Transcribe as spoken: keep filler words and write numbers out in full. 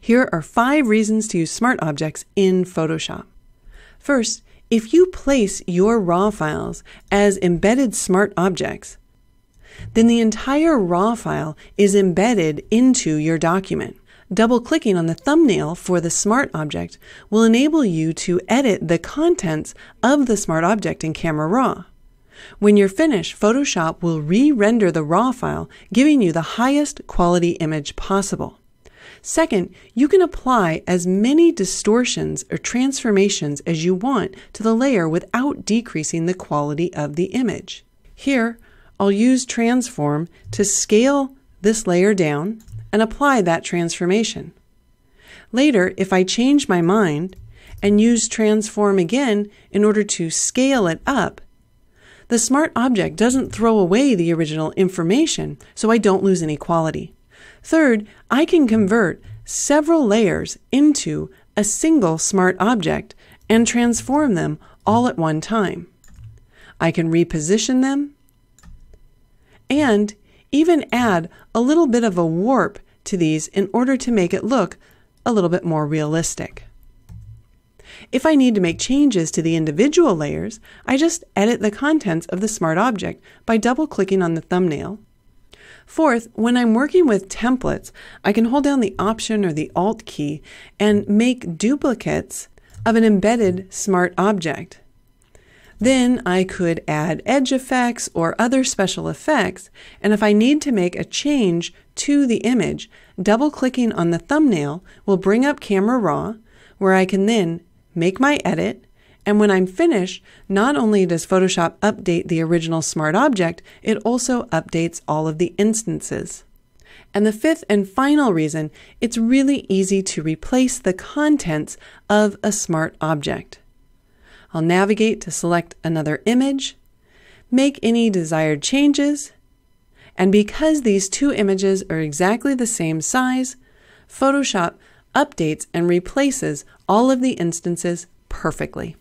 Here are five reasons to use Smart Objects in Photoshop. First, if you place your RAW files as embedded Smart Objects, then the entire RAW file is embedded into your document. Double-clicking on the thumbnail for the Smart Object will enable you to edit the contents of the Smart Object in Camera Raw. When you're finished, Photoshop will re-render the RAW file, giving you the highest quality image possible. Second, you can apply as many distortions or transformations as you want to the layer without decreasing the quality of the image. Here, I'll use Transform to scale this layer down and apply that transformation. Later, if I change my mind and use Transform again in order to scale it up, the Smart Object doesn't throw away the original information, so I don't lose any quality. Third, I can convert several layers into a single Smart Object and transform them all at one time. I can reposition them and even add a little bit of a warp to these in order to make it look a little bit more realistic. If I need to make changes to the individual layers, I just edit the contents of the Smart Object by double-clicking on the thumbnail. Fourth, when I'm working with templates, I can hold down the Option or the Alt key and make duplicates of an embedded Smart Object. Then I could add edge effects or other special effects, and if I need to make a change to the image, double-clicking on the thumbnail will bring up Camera Raw, where I can then make my edit, and when I'm finished, not only does Photoshop update the original Smart Object, it also updates all of the instances. And the fifth and final reason, it's really easy to replace the contents of a Smart Object. I'll navigate to select another image, make any desired changes, and because these two images are exactly the same size, Photoshop updates and replaces all of the instances perfectly.